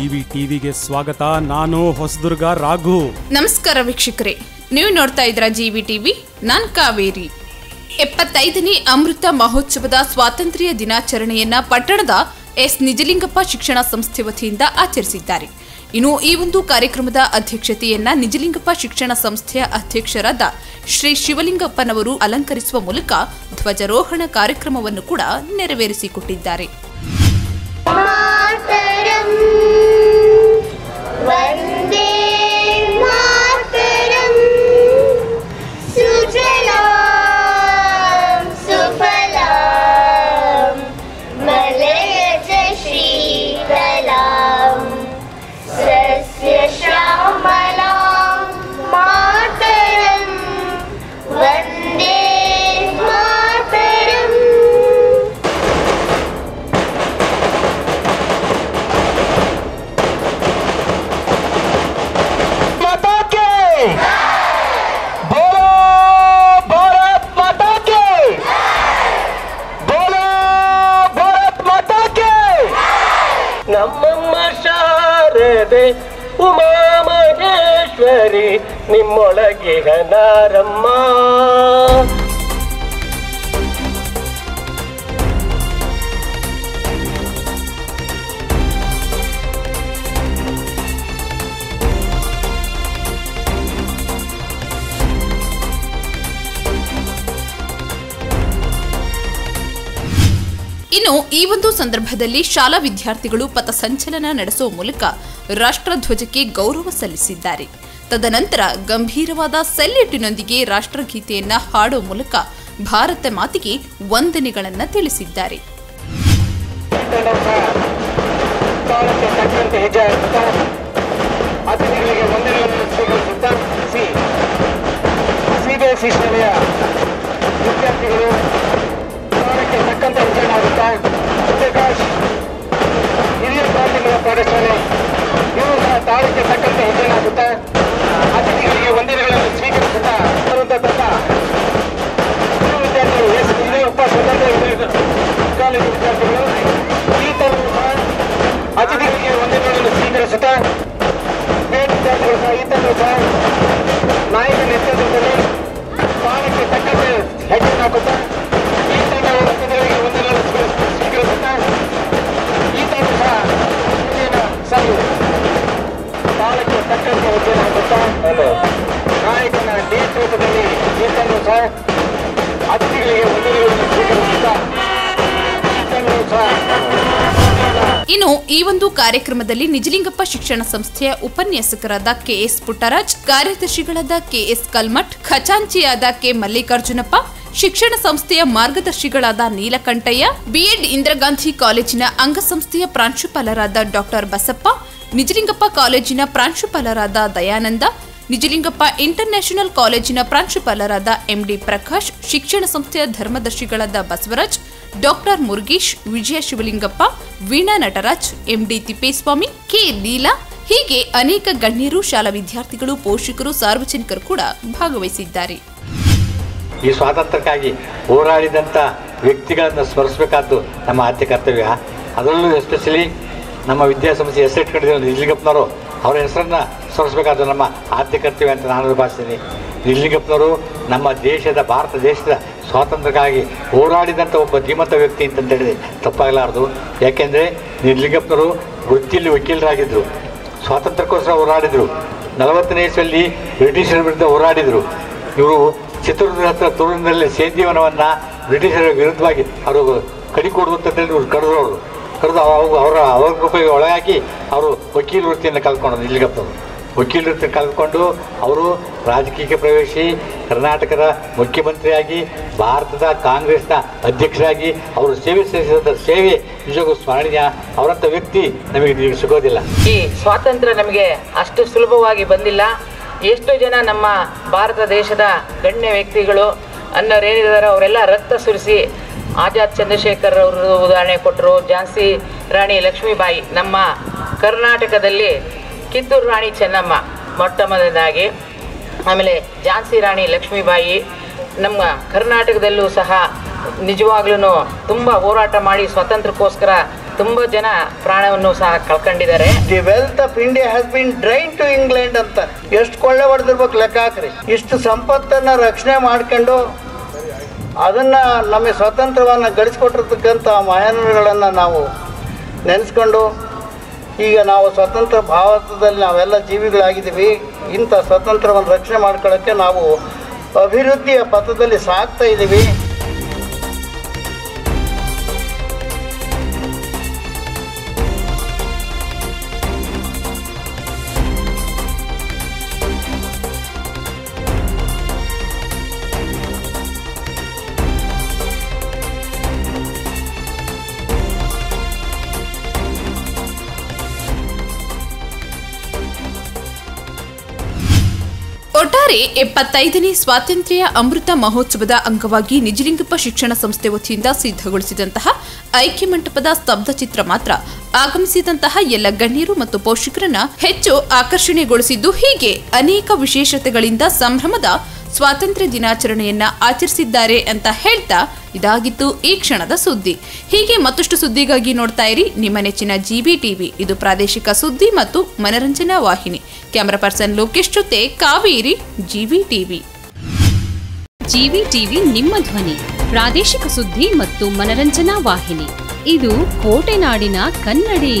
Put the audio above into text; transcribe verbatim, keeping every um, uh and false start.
जीवी टीविगे स्वागत। नानु होसदुर्ग राघु। नमस्कार वीक्षकरे, नीवु नोड्ता इद्दीरा जीवी टीवी। नानु कावेरी। ಎಪ್ಪತ್ತೈದನೇ ಅಮೃತ ಮಹೋತ್ಸವದ ಸ್ವಾತಂತ್ರ್ಯ ದಿನಾಚರಣೆಯನ್ನ ಪಟ್ಟಣದ ಎಸ್ ನಿಜಲಿಂಗಪ್ಪ ಶಿಕ್ಷಣ ಸಂಸ್ಥೆ ವತಿಯಿಂದ ಆಚರಿಸಿದ್ದಾರೆ। ಇನ್ನು ಈ ಒಂದು ಕಾರ್ಯಕ್ರಮದ ಅಧ್ಯಕ್ಷತೆಯನ್ನ ನಿಜಲಿಂಗಪ್ಪ ಶಿಕ್ಷಣ ಸಂಸ್ಥೆಯ ಅಧ್ಯಕ್ಷರಾದ ಶ್ರೀ ಶಿವಲಿಂಗಪ್ಪನವರु ಅಲಂಕರಿಸುವ ಮೂಲಕ ಧ್ವಜಾರೋಹಣ ಕಾರ್ಯಕ್ರಮವನ್ನು ಕೂಡ ನೆರವೇರಿಸಿಕೊಟ್ಟಿದ್ದಾರೆ। ಇನ್ನು ಈ ಒಂದು ಸಂದರ್ಭದಲ್ಲಿ ಶಾಲಾ ವಿದ್ಯಾರ್ಥಿಗಳು ಪಥಸಂಚಲನ ನಡೆಸುವ ಮೂಲಕ ರಾಷ್ಟ್ರಧ್ವಜಕ್ಕೆ ಗೌರವ ಸಲ್ಲಿಸಿದ್ದಾರೆ। ತದನಂತರ ಗಂಭೀರವಾದ ಸೆಲ್ಯೂಟಿನೊಂದಿಗೆ ರಾಷ್ಟ್ರಗೀತೆಯನ್ನ ಹಾಡುವ ಮೂಲಕ ಭಾರತ ಮಾತಿಗೆ ವಂದನೆಗಳನ್ನು ತಿಳಿಸಿದ್ದಾರೆ। ಇನ್ನು ಈ ಒಂದು ಕಾರ್ಯಕ್ರಮದಲ್ಲಿ ನಿಜಲಿಂಗಪ್ಪ ಶಿಕ್ಷಣ ಸಂಸ್ಥೆಯ ಉಪನ್ಯಾಸಕರಾದ ಕೆಎಸ್ ಪುಟ್ಟರಾಜ್, ಕಾರ್ಯದರ್ಶಿಗಳಾದ ಕೆಎಸ್ ಕಲ್ಮಠ್, ಖಜಾಂಚಿಯಾದ ಕೆ ಮಲ್ಲಿಕಾರ್ಜುನಪ್ಪ, ಶಿಕ್ಷಣ ಸಂಸ್ಥೆಯ ಮಾರ್ಗದರ್ಶಿಗಳಾದ ನೀಲಕಂಠಯ್ಯ, ಬಿಎಡ್ ಇಂದಿರಾಗಾಂಧಿ ಕಾಲೇಜಿನ ಅಂಗಸಂಸ್ಥೆಯ ಪ್ರಾಂಶುಪಾಲರಾದ ಡಾಕ್ಟರ್ ಬಸಪ್ಪ, ನಿಜಲಿಂಗಪ್ಪ ಕಾಲೇಜಿನ ಪ್ರಾಂಶುಪಾಲರಾದ ದಯಾನಂದ, ನಿಜಲಿಂಗಪ್ಪ ಇಂಟರ್ನ್ಯಾಷನಲ್ ಕಾಲೇಜಿನ ಪ್ರಾಂಶುಪಾಲರಾದ ಎಂ ಡಿ ಪ್ರಕಾಶ್, ಶಿಕ್ಷಣ ಸಂಸ್ಥೆಯ ಧರ್ಮದರ್ಶಿಗಳಾದ Basavaraj, doctor Murgesh, Vijaya Shivalingappa, Veena Nataraj, M D Thippeswamy, K Leela, ಹೀಗೆ ಅನೇಕ ಗಣ್ಯರು, ಶಾಲಾ ವಿದ್ಯಾರ್ಥಿಗಳು, ಪೋಷಕರು, ಸಾರ್ವಜನಿಕರು ಕೂಡ ಭಾಗವಹಿಸಿದ್ದಾರೆ। ಈ ಸ್ವಾತಂತ್ರ್ಯಕ್ಕಾಗಿ ಹೋರಾಡಿದಂಥ ವ್ಯಕ್ತಿಗಳನ್ನು ಸ್ಮರಿಸಬೇಕಾದ್ದು ನಮ್ಮ ಆದ್ಯ ಕರ್ತವ್ಯ। ಅದರಲ್ಲೂ ಎಸ್ಪೆಷಲಿ ನಮ್ಮ ವಿದ್ಯಾಸಂಸ್ಥೆ ಹೆಸರು ಇಟ್ಕೊಂಡಿರೋ ನಿಜಲಿಂಗಪ್ಪನವರು, ಅವರ ಹೆಸರನ್ನು ಸ್ಮರಿಸಬೇಕಾದ್ದು ನಮ್ಮ ಆದ್ಯ ಕರ್ತವ್ಯ ಅಂತ ನಾನು ಭಾವಿಸ್ತೀನಿ। ನಿಜಲಿಂಗಪ್ಪನವರು ನಮ್ಮ ದೇಶದ, ಭಾರತ ದೇಶದ ಸ್ವಾತಂತ್ರ್ಯಕ್ಕಾಗಿ ಹೋರಾಡಿದಂಥ ಒಬ್ಬ ಧೀಮಂತ ವ್ಯಕ್ತಿ ಅಂತಂತೇಳಿ ತಪ್ಪಾಗಲಾರದು। ಯಾಕೆಂದರೆ ನಿಜಲಿಂಗಪ್ಪನವರು ವೃತ್ತಿಯಲ್ಲಿ ವಕೀಲರಾಗಿದ್ದರು, ಸ್ವಾತಂತ್ರ್ಯಕ್ಕೋಸ್ಕರ ಹೋರಾಡಿದರು, ನಲವತ್ತನೇ ಇಸವಿಯಲ್ಲಿ ಬ್ರಿಟಿಷರ ವಿರುದ್ಧ ಹೋರಾಡಿದರು। ಇವರು ಚಿತ್ರದುರ್ಗದ ಹತ್ರ ತೋರಣದಲ್ಲಿ ಸೇಂದಿವನವನ್ನು ಬ್ರಿಟಿಷರ ವಿರುದ್ಧವಾಗಿ ಅವರು ಕಡಿಕೊಡೋದು ಅಂತೇಳಿ ಇವರು ಕರೆದವರು ಕರೆದು ಅವಾಗ ಅವರ ಅವರ ಕೃಪೆಗೆ ಒಳಗಾಗಿ ಅವರು ವಕೀಲ ವೃತ್ತಿಯನ್ನು ಕಲ್ತ್ಕೊಂಡರು। ನಿಜಲಿಂಗಪ್ಪನವರು ವಕೀಲರತ್ರ ಕಲ್ತ್ಕೊಂಡು ಅವರು ರಾಜಕೀಯಕ್ಕೆ ಪ್ರವೇಶಿ ಕರ್ನಾಟಕದ ಮುಖ್ಯಮಂತ್ರಿಯಾಗಿ, ಭಾರತದ ಕಾಂಗ್ರೆಸ್ನ ಅಧ್ಯಕ್ಷರಾಗಿ ಅವರು ಸೇವೆ ಸಲ್ಲಿಸಿದಂಥ ಸೇವೆ ನಿಜಕ್ಕೂ ಸ್ಮರಣೀಯ। ಅವರಂಥ ವ್ಯಕ್ತಿ ನಮಗೆ ಸಿಗೋದಿಲ್ಲ। ಈ ಸ್ವಾತಂತ್ರ್ಯ ನಮಗೆ ಅಷ್ಟು ಸುಲಭವಾಗಿ ಬಂದಿಲ್ಲ। ಎಷ್ಟೋ ಜನ ನಮ್ಮ ಭಾರತ ದೇಶದ ಗಣ್ಯ ವ್ಯಕ್ತಿಗಳು ಅನ್ನೋರೇನಿದ್ದಾರೆ ಅವರೆಲ್ಲ ರಕ್ತ ಸುರಿಸಿ, ಆಜಾದ್ ಚಂದ್ರಶೇಖರ್ ಅವರು ಉದಾಹರಣೆ ಕೊಟ್ಟರು, ಝಾನ್ಸಿ ರಾಣಿ ಲಕ್ಷ್ಮೀಬಾಯಿ, ನಮ್ಮ ಕರ್ನಾಟಕದಲ್ಲಿ ಕಿತ್ತೂರು ರಾಣಿ ಚನ್ನಮ್ಮ ಮೊಟ್ಟ ಮೊದಲಾಗಿ, ಆಮೇಲೆ ಝಾನ್ಸಿ ರಾಣಿ ಲಕ್ಷ್ಮೀಬಾಯಿ, ನಮ್ಮ ಕರ್ನಾಟಕದಲ್ಲೂ ಸಹ ನಿಜವಾಗ್ಲೂ ತುಂಬ ಹೋರಾಟ ಮಾಡಿ ಸ್ವಾತಂತ್ರ್ಯಕ್ಕೋಸ್ಕರ ತುಂಬಾ ಜನ ಪ್ರಾಣವನ್ನು ಸಹ ಕಳ್ಕೊಂಡಿದ್ದಾರೆ. The wealth of India has been drain to England ಅಂತ ಎಷ್ಟು ಕೊಳ್ಳೆ ಹೊಡೆದಿರ್ಬೇಕು ಲೆಕ್ಕ ಹಾಕ್ರಿ. ಇಷ್ಟು ಸಂಪತ್ತನ್ನು ರಕ್ಷಣೆ ಮಾಡ್ಕೊಂಡು ಅದನ್ನ ನಮಗೆ ಸ್ವಾತಂತ್ರ್ಯವನ್ನು ಗಳಿಸಿಕೊಟ್ಟಿರ್ತಕ್ಕಂಥ ಮಹಾನುಭಾವರನ್ನು ನಾವು ನೆನೆಸ್ಕೊಂಡು ಈಗ ನಾವು ಸ್ವತಂತ್ರ ಭಾರತದಲ್ಲಿ ನಾವೆಲ್ಲ ಜೀವಿಗಳಾಗಿದ್ದೀವಿ. ಇಂಥ ಸ್ವತಂತ್ರವನ್ನು ರಕ್ಷಣೆ ಮಾಡ್ಕೊಳ್ಳೋಕ್ಕೆ ನಾವು ಅಭಿವೃದ್ಧಿಯ ಪಥದಲ್ಲಿ ಸಾಗ್ತಾ ಇದ್ದೀವಿ. ಒಟ್ಟಾರೆ ಎಪ್ಪತ್ತೈದನೇ ಸ್ವಾತಂತ್ರ್ಯ ಅಮೃತ ಮಹೋತ್ಸವದ ಅಂಗವಾಗಿ ನಿಜಲಿಂಗಪ್ಪ ಶಿಕ್ಷಣ ಸಂಸ್ಥೆ ವತಿಯಿಂದ ಸಿದ್ಧಗೊಳಿಸಿದಂತಹ ಐಕ್ಯ ಮಂಟಪದ ಸ್ತಬ್ಧ ಚಿತ್ರ ಮಾತ್ರ ಆಗಮಿಸಿದಂತಹ ಎಲ್ಲ ಗಣ್ಯರು ಮತ್ತು ಪೋಷಕರನ್ನ ಹೆಚ್ಚು ಆಕರ್ಷಣೆಗೊಳಿಸಿದ್ದು, ಹೀಗೆ ಅನೇಕ ವಿಶೇಷತೆಗಳಿಂದ ಸಂಭ್ರಮದ ಸ್ವಾತಂತ್ರ್ಯ ದಿನಾಚರಣೆಯನ್ನ ಆಚರಿಸಿದ್ದಾರೆ ಅಂತ ಹೇಳ್ತಾ ಇದಾಗಿತ್ತು ಈ ಕ್ಷಣದ ಸುದ್ದಿ. ಹೀಗೆ ಮತ್ತಷ್ಟು ಸುದ್ದಿಗಾಗಿ ನೋಡ್ತಾ ಇರಿ ನಿಮ್ಮ ನೆಚ್ಚಿನ ಜಿವಿ ಟಿವಿ. ಇದು ಪ್ರಾದೇಶಿಕ ಸುದ್ದಿ ಮತ್ತು ಮನರಂಜನಾ ವಾಹಿನಿ. ಕ್ಯಾಮರಾ ಪರ್ಸನ್ ಲೋಕೇಶ್ ಜೊತೆ Kaveri, GV TV. GV TV ನಿಮ್ಮ ಧ್ವನಿ, ಪ್ರಾದೇಶಿಕ ಸುದ್ದಿ ಮತ್ತು ಮನರಂಜನಾ ವಾಹಿನಿ. ಇದು ಕೋಟೆನಾಡಿನ ಕನ್ನಡಿ.